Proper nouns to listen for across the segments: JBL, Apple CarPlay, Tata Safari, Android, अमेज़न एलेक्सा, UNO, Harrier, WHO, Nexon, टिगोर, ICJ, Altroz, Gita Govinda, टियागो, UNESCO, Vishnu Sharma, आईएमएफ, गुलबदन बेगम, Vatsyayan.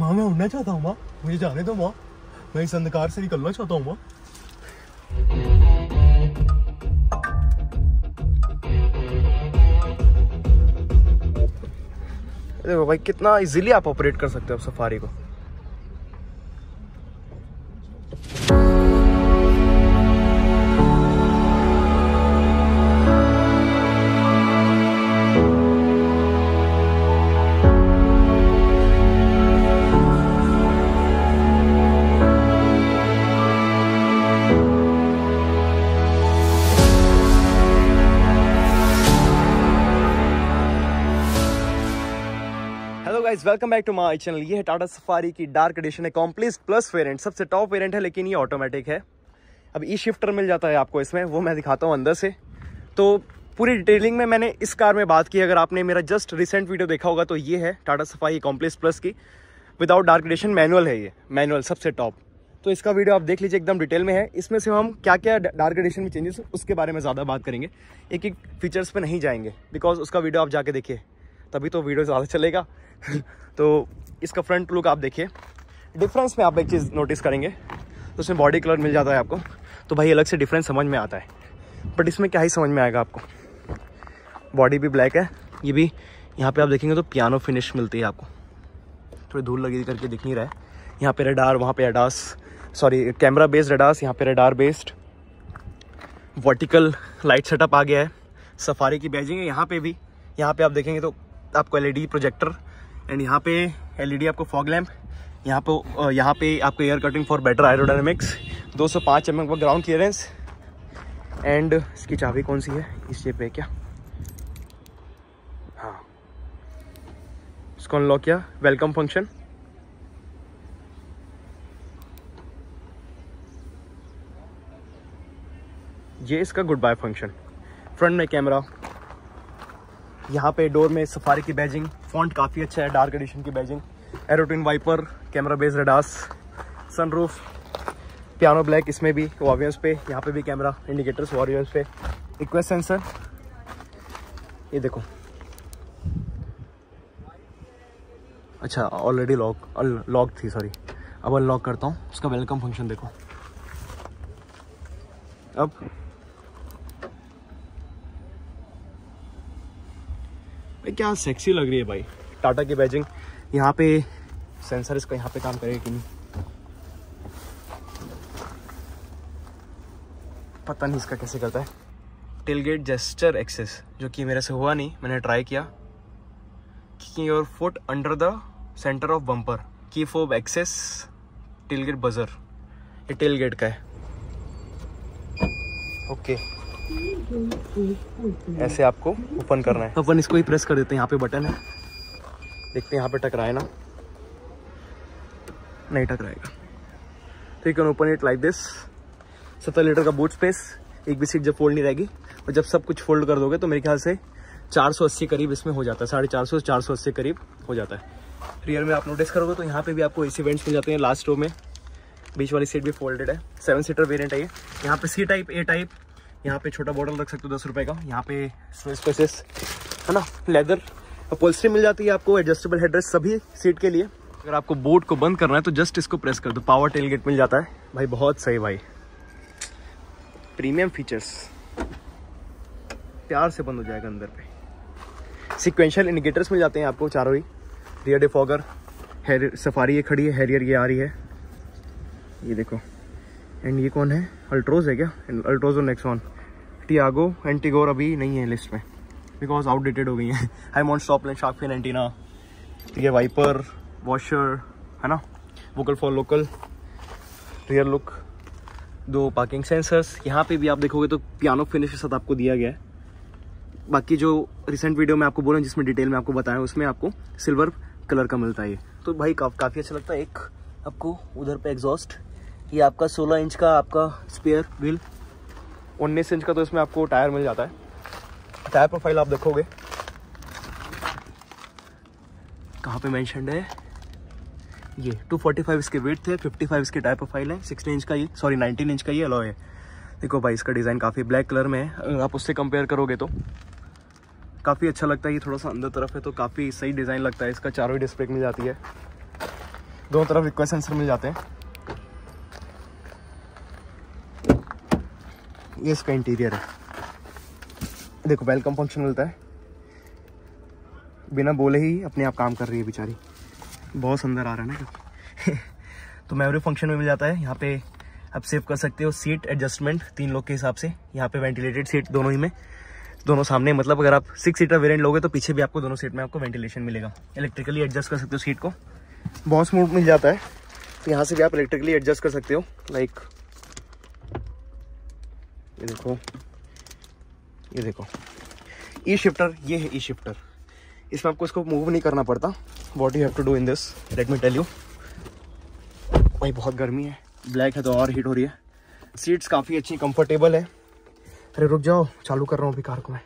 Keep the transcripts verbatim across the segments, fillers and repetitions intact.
माँ मैं उड़ना चाहता हूँ माँ, मुझे जाने दो माँ, मैं इस अंधकार से निकलना चाहता हूँ माँ। देखो भाई कितना इजीली आप ऑपरेट कर सकते हो आप सफारी को। Welcome back to my channel. ये है टाटा सफारी की डार्क एडिशन है, कॉम्प्लेक्स प्लस वेरिएंट, सबसे टॉप वेरिएंट है, लेकिन ये ऑटोमेटिक है। अब ई शिफ्टर मिल जाता है आपको इसमें, वो मैं दिखाता हूँ अंदर से। तो पूरी डिटेलिंग में मैंने इस कार में बात की, अगर आपने मेरा जस्ट रिसेंट वीडियो देखा होगा तो ये है टाटा सफारी कॉम्प्लेक्स प्लस की विदाउट डार्क एडिशन, मैनुअल है ये, मैनुअल सबसे टॉप। तो इसका वीडियो आप देख लीजिए, एकदम डिटेल में है। इसमें से हम क्या क्या डार्क एडिशन में चेंजेस उसके बारे में ज़्यादा बात करेंगे, एक एक फीचर्स पर नहीं जाएंगे, बिकॉज उसका वीडियो आप जाके देखिए तभी तो वीडियो ज़्यादा चलेगा। तो इसका फ्रंट लुक आप देखिए, डिफरेंस में आप एक चीज़ नोटिस करेंगे तो उसमें बॉडी कलर मिल जाता है आपको, तो भाई अलग से डिफरेंस समझ में आता है, बट इसमें क्या ही समझ में आएगा आपको। बॉडी भी ब्लैक है, ये भी यहाँ पे आप देखेंगे तो पियानो फिनिश मिलती है आपको, थोड़ी धूल लगी करके दिख नहीं रहा है। यहाँ पे रडार, वहाँ पे ADAS, sorry camera based ADAS, यहाँ पे radar based vertical light setup आ गया है। सफारी की बैजिंग है यहाँ पर भी, यहाँ पर आप देखेंगे तो आपको एलईडी प्रोजेक्टर एंड यहाँ पे एलईडी आपको फॉग लैंप, यहाँ पे यहाँ पे आपको air cutting for better aerodynamics, दो सौ पाँच एम एम का ग्राउंड क्लियरेंस। एंड इसकी चाबी कौन सी है, इस शेप पे क्या, हाँ इसको अनलॉक किया, वेलकम फंक्शन। ये इसका गुड बाय फंक्शन। फ्रंट में कैमरा, यहाँ पे डोर में सफारी की बैजिंग, फॉन्ट काफ़ी अच्छा है, डार्क एडिशन की badging, एरोटिन wiper, camera based रडास, sunroof, piano black, इसमें भी वॉल्यूम्स पे, यहाँ पे भी कैमरा इंडिकेटर्स वॉल्यूम्स पे, रिक्वेस्ट सेंसर, ये देखो। अच्छा ऑलरेडी लॉक लॉक थी, सॉरी अब अनलॉक करता हूँ, उसका वेलकम फंक्शन देखो। अब भाई क्या सेक्सी लग रही है भाई टाटा की बैजिंग। यहाँ पे सेंसर इसका यहाँ पे काम करेगा कि नहीं पता नहीं, इसका कैसे करता है। टेलगेट जेस्चर एक्सेस जो कि मेरे से हुआ नहीं, मैंने ट्राई किया, kicking your foot under the centre of bumper, key fob access, tailgate buzzer, ये टेलगेट का है। Okay okay. ऐसे आपको ओपन करना है, अपन इसको ही प्रेस कर देते हैं, यहाँ पे बटन है, देखते हैं यहाँ पे टकराए ना, नहीं टकराएगा। तो you can open it like this. सत्तर लीटर का बूट स्पेस, एक भी सीट जब फोल्ड नहीं रहेगी, और जब सब कुछ फोल्ड कर दोगे तो मेरे ख्याल से चार सौ अस्सी करीब इसमें हो जाता है, साढ़े चार सौ से चार सौ अस्सी करीब हो जाता है। रियर में आप नोटिस करोगे तो यहाँ पर भी आपको एसी वेंट्स मिल जाते हैं, लास्ट रो में बीच वाली सीट भी फोल्डेड है। सेवन सीटर वेरियंट है ये, यहाँ पे सी टाइप, ए टाइप, यहाँ पे छोटा बॉटल रख सकते हो दस रुपए का, यहाँ पे स्टोरेज स्पेसेस है ना, लेदर अपॉल्स्ट्री मिल जाती है आपको, एडजस्टेबल हेडरेस्ट सभी सीट के लिए। अगर आपको बोर्ड को बंद करना है तो जस्ट इसको प्रेस कर दो, पावर टेलगेट मिल जाता है भाई, बहुत सही भाई, प्रीमियम फीचर्स। प्यार से बंद हो जाएगा अंदर पे। सिक्वेंशियल इंडिकेटर्स मिल जाते हैं आपको चारों ही, रियर डिफॉगर, हैरियर, सफारी ये खड़ी है, हैरियर ये आ रही है, ये देखो। एंड ये कौन है, अल्ट्रोज है क्या, अल्ट्रोज और नेक्सॉन, टियागो एंड टिगोर अभी नहीं है लिस्ट में बिकॉज आउटडेटेड हो गई है। High mount stop lamp, shark fin antenna, ये वाइपर, वॉशर है ना, vocal for local, rear look, दो पार्किंग सेंसर्स, यहाँ पे भी आप देखोगे तो पियानो फिनिश के साथ आपको दिया गया है। बाकी जो रिसेंट वीडियो में आपको बोला जिसमें डिटेल में आपको बताया, उसमें आपको सिल्वर कलर का मिलता है, तो भाई का, काफ़ी अच्छा लगता है। एक आपको उधर पर एग्जॉस्ट, ये आपका सोलह इंच का आपका स्पेयर व्हील, उन्नीस इंच का तो इसमें आपको टायर मिल जाता है। टायर प्रोफाइल आप देखोगे कहाँ पे मेंशन्ड है, ये दो सौ पैंतालीस इसके वेट थे, पचपन इसके टायर प्रोफाइल है, सोलह इंच का ये, सॉरी उन्नीस इंच का ये अलॉय है। देखो भाई इसका डिज़ाइन काफ़ी ब्लैक कलर में है, अगर आप उससे कंपेयर करोगे तो काफ़ी अच्छा लगता है। ये थोड़ा सा अंदर तरफ है तो काफ़ी सही डिज़ाइन लगता है इसका, चारों ही डिस्प्ले मिल जाती है। दोनों तरफ रिक्वेस्ट सेंसर मिल जाते हैं। ये इसका इंटीरियर है, देखो वेलकम फंक्शन मिलता है, बिना बोले ही अपने आप काम कर रही है बेचारी, बहुत सुंदर आ रहा है ना। तो मेमोरी फंक्शन में मिल जाता है, यहाँ पे आप सेव कर सकते हो, सीट एडजस्टमेंट तीन लोग के हिसाब से, यहाँ पे वेंटिलेटेड सीट दोनों ही में, दोनों सामने, मतलब अगर आप सिक्स सीटर वेरिएंट लोगे तो पीछे भी आपको दोनों सीट में आपको वेंटिलेशन मिलेगा। इलेक्ट्रिकली एडजस्ट कर सकते हो सीट को, बहुत स्मूथ मिल जाता है, तो यहाँ से भी आप इलेक्ट्रिकली एडजस्ट कर सकते हो। लाइक ये देखो, ये देखो ई शिफ्टर, ये है ई शिफ्टर, इसमें आपको इसको मूव नहीं करना पड़ता। What you have to do in this, let me tell you. भाई बहुत गर्मी है, ब्लैक है तो और हीट हो रही है। सीट्स काफ़ी अच्छी कंफर्टेबल है। अरे रुक जाओ, चालू कर रहा हूँ अभी कार को मैं।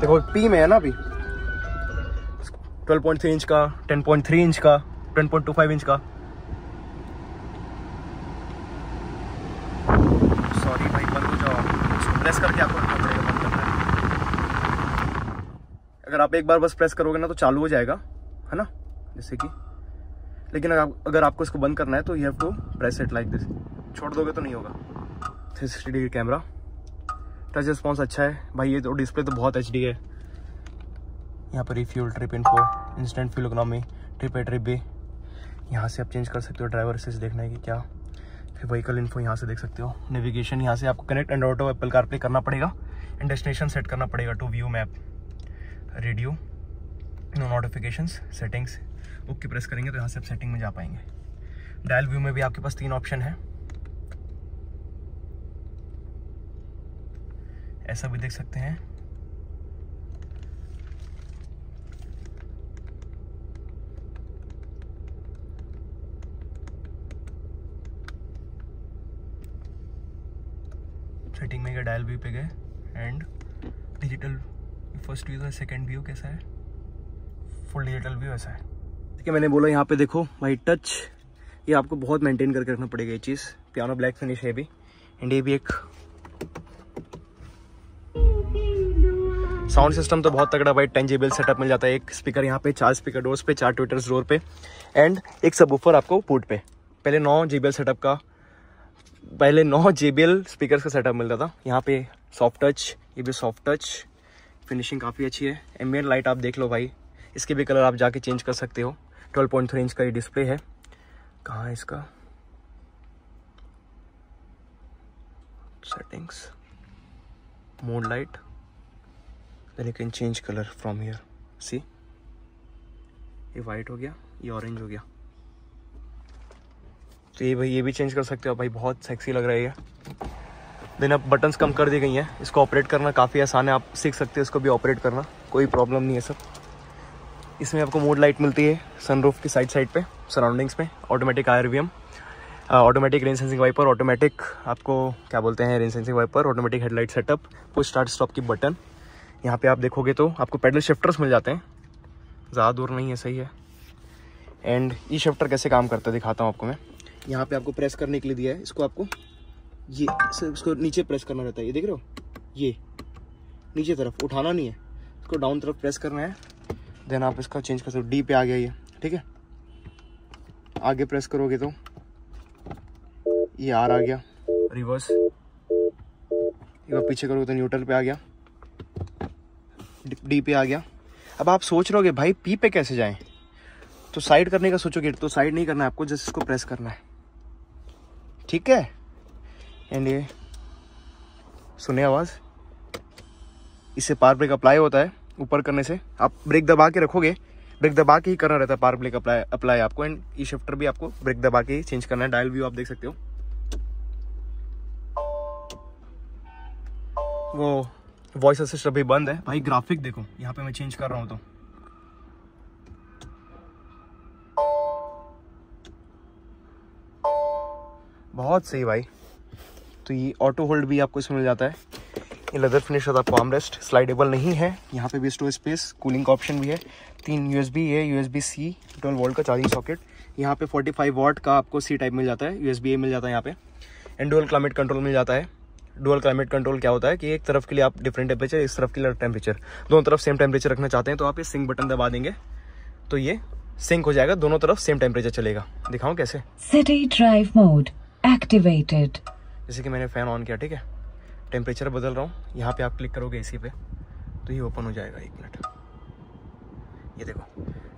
देखो पी में है ना अभी, ट्वेल्व पॉइंट थ्री इंच का, टेन पॉइंट थ्री इंच का, ten point two five inch का। सॉरी भाई, बंद हो जाओ, प्रेस करके आपको रखना पड़ेगा, बंद करना है। अगर आप एक बार बस प्रेस करोगे ना तो चालू हो जाएगा, है ना, जैसे कि, लेकिन अगर, आप, अगर आपको इसको बंद करना है तो you have to press it like this, छोड़ दोगे तो नहीं होगा। Three sixty degree camera, touch response अच्छा है भाई। ये तो डिस्प्ले तो बहुत एच डी है। यहाँ पर refuel, trip info, instant fuel economy, trip A trip B, यहाँ से आप चेंज कर सकते हो। ड्राइवर असिस्ट देखना है कि क्या, फिर व्हीकल इन्फो यहाँ से देख सकते हो। नेविगेशन यहाँ से आपको connect Android to Apple CarPlay करना पड़ेगा, एंड डेस्टिनेशन सेट करना पड़ेगा to view map. Radio, no notifications, settings, okay press करेंगे तो यहाँ से आप सेटिंग में जा पाएंगे। डायल व्यू में भी आपके पास तीन ऑप्शन है, ऐसा भी देख सकते हैं। सेटिंग में गए, डायल व्यू पे गए, and digital first view, second view कैसा है, फुल डिजिटल व्यू ऐसा है। देखिए मैंने बोला यहाँ पे देखो भाई टच, ये आपको बहुत मेंटेन करके रखना पड़ेगा ये चीज़। पियानो ब्लैक फिनिश है भी, एंड ये भी एक साउंड सिस्टम तो बहुत तगड़ा भाई। टेन जेबीएल सेटअप मिल जाता है, एक स्पीकर यहाँ पे, चार स्पीकर डोर्स पे, चार ट्विटर्स डोर पे, एंड एक सबवूफर आपको पुट पे। पहले नौ जेबीएल सेटअप का, पहले नौ जेबीएल स्पीकर का सेटअप मिलता था। यहाँ पे सॉफ्ट टच, ये भी सॉफ्ट टच, फिनिशिंग काफ़ी अच्छी है। एम्बिएंट लाइट आप देख लो भाई, इसके भी कलर आप जाके चेंज कर सकते हो। ट्वेल्व पॉइंट थ्री इंच का ये डिस्प्ले है, कहाँ है इसका settings, mode light, then you can change colour from here, see, ये वाइट हो गया, ये ऑरेंज हो गया, तो ये भाई ये भी चेंज कर सकते हो भाई, बहुत सेक्सी लग रहा है ये। देन अब बटन्स कम कर दी गई हैं, इसको ऑपरेट करना काफ़ी आसान है, आप सीख सकते हो इसको भी ऑपरेट करना, कोई प्रॉब्लम नहीं है सर। इसमें आपको मोड लाइट मिलती है सनरूफ की साइड साइड पे, सराउंडिंग्स में, automatic RVM, automatic rain sensing wiper, automatic आपको क्या बोलते हैं rain sensing wiper, automatic headlight setup, push start stop की बटन। यहाँ पे आप देखोगे तो आपको पैडल शिफ्टर्स मिल जाते हैं, ज़्यादा दूर नहीं है, सही है। एंड ई शिफ्टर कैसे काम करता है दिखाता हूँ आपको मैं। यहाँ पर आपको प्रेस करने के लिए दिया है, इसको आपको ये इसको नीचे प्रेस करना रहता है, ये देख रहे हो, ये नीचे तरफ उठाना नहीं है, इसको डाउन तरफ प्रेस करना है, देन आप इसका चेंज कर सकते हो। डी पे आ गया ये, ठीक है, आगे प्रेस करोगे तो ये आर आ गया, रिवर्स, एक बार पीछे करोगे तो न्यूट्रल पे आ गया, डी पे आ गया। अब आप सोच रहोगे भाई पी पे कैसे जाएं, तो साइड करने का सोचोगे, तो साइड नहीं करना है आपको, जस्ट इसको प्रेस करना है, ठीक है। एंड ये सुने आवाज़, इससे पावर ब्रेक अप्लाई होता है, ऊपर करने से आप ब्रेक दबा के रखोगे, ब्रेक दबा के ही करना रहता है पावर ब्रेक अप्लाई अप्लाई आपको। एंड ई शिफ्टर भी आपको ब्रेक दबा के ही चेंज करना है। डायल व्यू आप देख सकते हो, वो वॉइस असिस्ट अभी बंद है भाई। ग्राफिक देखो, यहाँ पे मैं चेंज कर रहा हूँ तो बहुत सही भाई। तो ये ऑटो होल्ड भी आपको इसमें मिल जाता है, ये लेदर फिनिश होता है आपको, आर्मरेस्ट स्लाइडेबल नहीं है। यहाँ पे भी स्टोरेज स्पेस, कूलिंग का ऑप्शन भी है, तीन यूएसबी है, यूएसबी सी ट्वेल्व वोल्ट का चार्जिंग सॉकेट, यहाँ पे पैंतालीस वाट का आपको सी टाइप मिल जाता है, यूएसबी ए मिल जाता है यहाँ पे, एंड डुअल क्लाइमेट कंट्रोल मिल जाता है, डुअल क्लाइमेट कंट्रोल क्या होता है कि एक तरफ के लिए आप डिफरेंट टेम्परेचर, इस तरफ के लिए टेम्परेचर, दोनों तरफ सेम टेम्परेचर रखना चाहते हैं तो आप ये सिंक बटन दबा देंगे तो ये सिंक हो जाएगा, दोनों तरफ सेम टेम्परेचर चलेगा। दिखाऊं कैसे? City drive mode activated. जैसे कि मैंने फैन ऑन किया, ठीक है, टेम्परेचर बदल रहा हूँ, यहाँ पे आप क्लिक करोगे इसी पे तो ये ओपन हो जाएगा। एक मिनट, ये देखो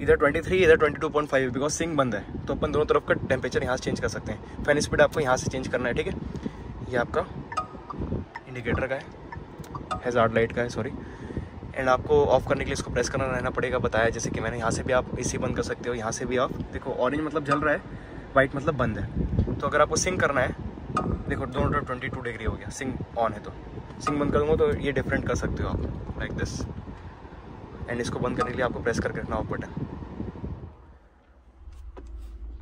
इधर तेईस, इधर बाईस पॉइंट फाइव बिकॉज सिंक बंद है, तो अपन दोनों तरफ का टेम्परेचर यहाँ से चेंज कर सकते हैं। फैन स्पीड आपको यहाँ से चेंज करना है, ठीक है, ये आपका इंडिकेटर का है, हैजार्ड लाइट का है, सॉरी। एंड आपको ऑफ करने के लिए इसको प्रेस करना रहना पड़ेगा, बताया जैसे कि मैंने। यहाँ से भी आप इसी बंद कर सकते हो, यहाँ से भी आप देखो, ऑरेंज मतलब जल रहा है, वाइट मतलब बंद है। तो अगर आपको सिंक करना है, देखो दोनों तरफ ट्वेंटी टू डिग्री हो गया, सिंक ऑन है, तो सिंक बंद कर दूँगा तो ये डिफरेंट कर सकते हो आप, लाइक दिस। एंड इसको बंद करने के लिए आपको प्रेस करके रखना ऑफ बटन,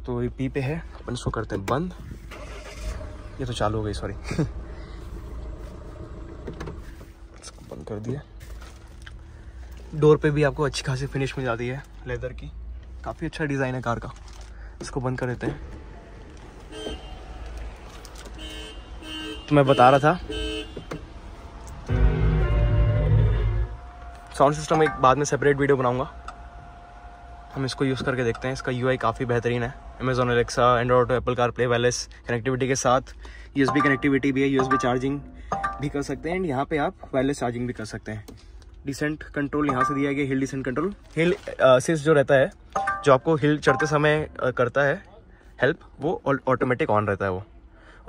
तो ये पी पे है, अपन इसको करते हैं बंद, ये तो चालू हो गई, सॉरी इसको बंद कर दिया। डोर पे भी आपको अच्छी खासी फिनिश मिल जाती है, लेदर की, काफ़ी अच्छा डिज़ाइन है कार का। इसको बंद कर देते हैं। तो मैं बता रहा था साउंड सिस्टम एक बाद में सेपरेट वीडियो बनाऊंगा, हम इसको यूज़ करके देखते हैं। इसका यूआई काफ़ी बेहतरीन है, Amazon Alexa, Android, Apple CarPlay, wireless connectivity के साथ यूएसबी कनेक्टिविटी भी है, यूएसबी चार्जिंग भी कर सकते हैं एंड यहाँ पे आप वायरलेस चार्जिंग भी कर सकते हैं। डिसेंट कंट्रोल यहाँ से दिया गया, hill descent control, hill assist जो रहता है, जो आपको हिल चढ़ते समय करता है हेल्प, वो ऑटोमेटिक ऑन रहता है। वो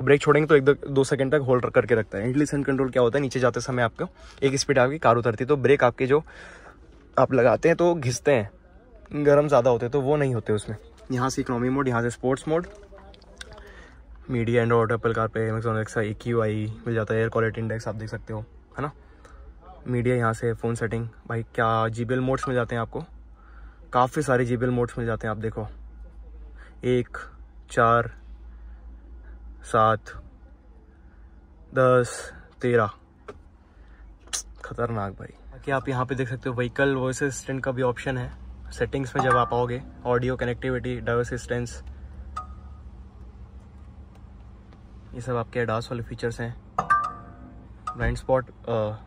ब्रेक छोड़ेंगे तो एक दो, दो सेकंड तक होल्ड करके रखता है। हिल डिसेंट कंट्रोल क्या होता है, नीचे जाते समय आपको एक स्पीड आपकी कार उतरती है तो ब्रेक आपके जो आप लगाते हैं तो घिसते हैं, गरम ज़्यादा होते तो वो नहीं होते उसमें। यहाँ से इकोनॉमी मोड, यहाँ से sports mode, media, Android, Apple CarPlay, अमेज़न एलेक्सा, एक क्यू आई मिल जाता है, एयर क्वालिटी इंडेक्स आप देख सकते हो, है ना। मीडिया, यहाँ से फ़ोन सेटिंग, भाई क्या जीबीएल मोड्स मिल जाते हैं आपको, काफ़ी सारे जीबीएल मोड्स मिल जाते हैं। आप देखो एक, चार, सात, दस, तेरह, खतरनाक भाई। बाकी आप यहाँ पे देख सकते हो व्हीकल वॉइस असिस्टेंट का भी ऑप्शन है। सेटिंग्स में जब आप आओगे, ऑडियो, कनेक्टिविटी, ड्राइवर असिस्टेंस, ये सब आपके एडास वाले फीचर्स हैं। ब्लाइंड स्पॉट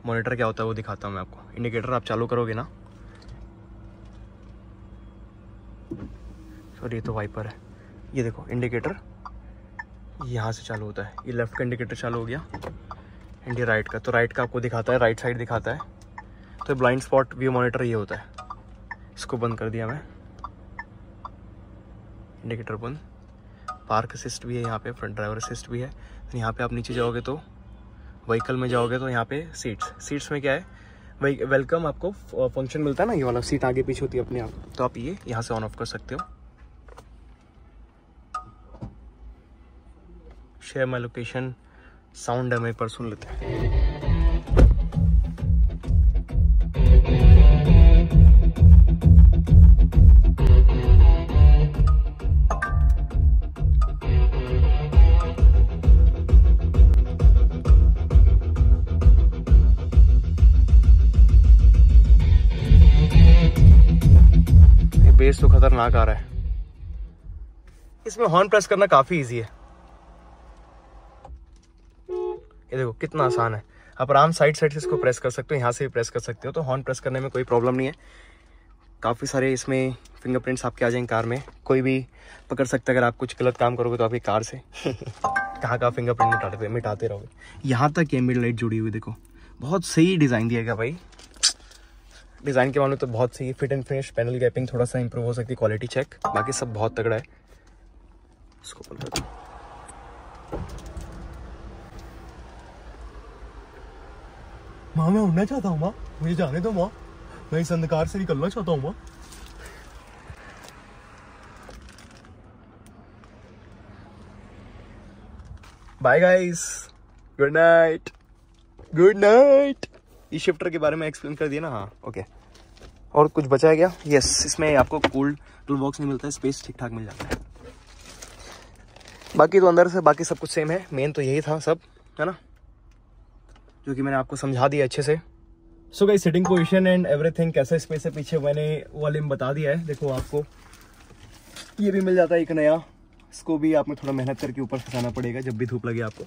मॉनिटर क्या होता है वो दिखाता हूँ मैं आपको। इंडिकेटर आप चालू करोगे ना, सॉरी ये तो वाइपर है, ये देखो इंडिकेटर यहाँ से चालू होता है, ये लेफ्ट का इंडिकेटर चालू हो गया एंड ये राइट का, तो राइट का आपको दिखाता है, राइट साइड दिखाता है। तो ब्लाइंड स्पॉट व्यू मॉनिटर ये होता है, इसको बंद कर दिया मैं, इंडिकेटर बंद। पार्क असिस्ट भी है यहाँ पे, फ्रंट ड्राइवर असिस्ट भी है। तो यहाँ पे आप नीचे जाओगे तो व्हीकल में जाओगे तो यहाँ पे सीट्स, सीट्स में क्या है, वही वेलकम आपको फंक्शन मिलता है ना, ये वाला सीट आगे पीछे होती है अपने आप, तो आप ये यहाँ से ऑन ऑफ कर सकते हो। शेयर माई लोकेशन, साउंड हम एक पर सुन लेते हैं। बेस तो खतरनाक आ रहा है, इसमें हॉर्न प्रेस करना काफी इजी है, ये देखो कितना आसान है। आप आराम साइड साइड से इसको प्रेस कर सकते हो, यहाँ से भी प्रेस कर सकते हो, तो हॉर्न प्रेस करने में कोई प्रॉब्लम नहीं है। काफ़ी सारे इसमें फिंगरप्रिंट्स आपके आ जाएंगे कार में, कोई भी पकड़ सकता है अगर आप कुछ गलत काम करोगे तो आपकी कार से कहाँ का फिंगरप्रिंट मिटाते मिटाते रहोगे। यहाँ तक ये मिड लाइट जुड़ी हुई, देखो बहुत सही डिज़ाइन दिया गया भाई, डिज़ाइन के मामले तो बहुत सही। Fit and finish, panel gapping थोड़ा सा इंप्रूव हो सकती है, क्वालिटी चेक, बाकी सब बहुत तगड़ा है। इसको बोल देता हूँ, माँ मैं उड़ना चाहता हूँ, माँ मुझे जाने दो, माँ मैं इस अंधकार से निकलना चाहता हूँ, माँ। Bye guys, good night, good night. इस शिफ्टर के बारे में एक्सप्लेन कर दिया ना, हाँ ओके। और कुछ बचा गया? यस, इसमें आपको कूल टूल बॉक्स नहीं मिलता है, स्पेस ठीक ठाक मिल जाता है। बाकी तो अंदर से बाकी सब कुछ सेम है, मेन तो यही था सब, है ना, जो कि मैंने आपको समझा दिया अच्छे से। So guys, sitting position and everything, कैसा स्पेस है पीछे मैंने वाले में बता दिया है। देखो आपको ये भी मिल जाता है एक नया, इसको भी आपने थोड़ा मेहनत करके ऊपर फंसाना पड़ेगा जब भी धूप लगे आपको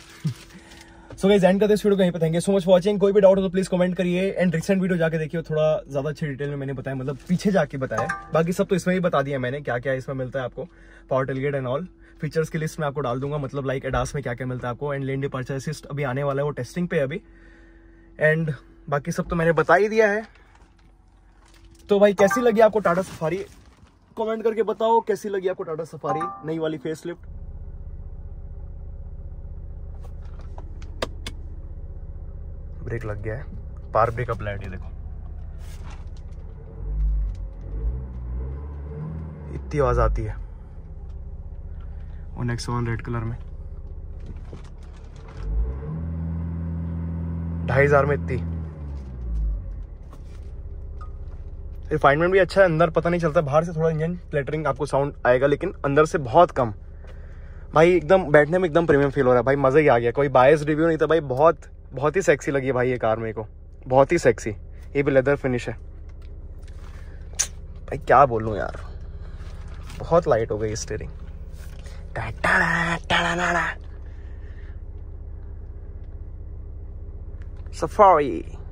सो गाइस एंड करते हैं इस वीडियो को यहीं पे। Thank you so much for watching. कोई भी डाउट हो तो प्लीज कमेंट करिए एंड रिसेंट वीडियो जाके देखिए, थोड़ा ज्यादा अच्छी डिटेल में मैंने बताया, मतलब पीछे जाके बताया। बाकी सब तो इसमें ही बता दिया मैंने क्या क्या इसमें मिलता है आपको। Power tailgate and all features की लिस्ट मैं आपको डाल दूंगा, मतलब लाइक एडास में क्या क्या मिलता है आपको। एंड लेन डिपार्चर असिस्ट अभी आने वाला है, वो टेस्टिंग पे अभी। एंड बाकी सब तो मैंने बता ही दिया है। तो भाई कैसी लगी आपको टाटा सफारी, कमेंट करके बताओ कैसी लगी आपको टाटा सफारी नई वाली फेसलिफ्ट। ब्रेक लग गया है, पार ब्रेक अप्लाइड है, देखो इतनी आवाज आती है। और नेक्सॉन रेड कलर में ढाई हजार में इतनी। रिफाइनमेंट भी अच्छा है, अंदर पता नहीं चलता, बाहर से थोड़ा इंजन क्लैटरिंग आपको साउंड आएगा, लेकिन अंदर से बहुत कम। भाई एकदम बैठने में एकदम प्रीमियम फील हो रहा है भाई, मजा ही आ गया। कोई बायस रिव्यू नहीं था भाई, बहुत बहुत ही सेक्सी लगी भाई ये कार मेरे को, बहुत ही सेक्सी। ये भी लेदर फिनिश है भाई, क्या बोलूं यार, बहुत लाइट हो गई स्टीयरिंग। सफारी